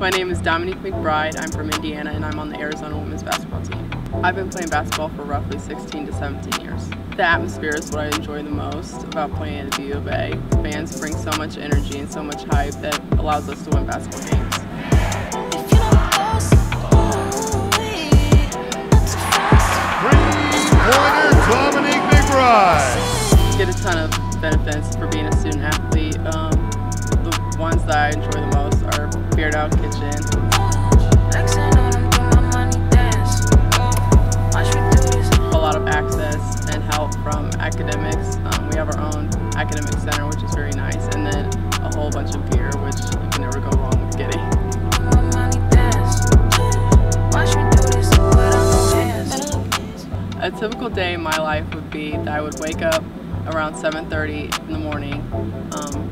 My name is Dominique McBride. I'm from Indiana and I'm on the Arizona women's basketball team. I've been playing basketball for roughly 16 to 17 years. The atmosphere is what I enjoy the most about playing at the U of A. The fans bring so much energy and so much hype that allows us to win basketball games. Get a ton of benefits for being a student athlete. The ones that I enjoy the most are Bear Down Kitchen. A lot of access and help from academics. We have our own academic center, which is very nice, and then a whole bunch of gear, which you can never go wrong with getting. A typical day in my life would be that I would wake up around 7:30 in the morning,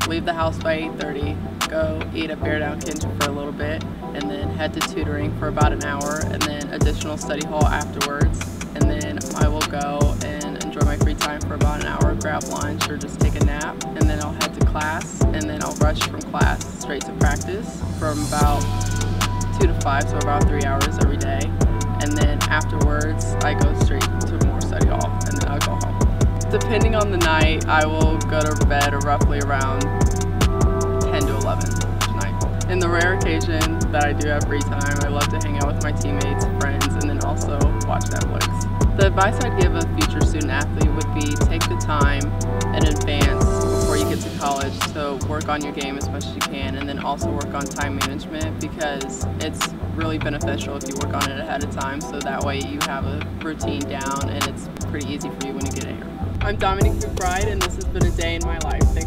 leave the house by 8:30, go eat at Bear Down Kitchen for a little bit, and then head to tutoring for about an hour, and then additional study hall afterwards. And then I will go and enjoy my free time for about an hour, grab lunch or just take a nap, and then I'll head to class, and then I'll rush from class straight to practice from about 2 to 5, so about 3 hours every day. And then afterwards, I go straight to more study hall, and then I'll go home. Depending on the night, I will go to bed roughly around 10 to 11 each night. In the rare occasion that I do have free time, I love to hang out with my teammates, friends, and then also watch Netflix. The advice I'd give a future student athlete would be take the time in advance before you get to college to work on your game as much as you can, and then also work on time management, because it's really beneficial if you work on it ahead of time, so that way you have a routine down and it's pretty easy for you when you get here. I'm Dominique McBride, and this has been a day in my life.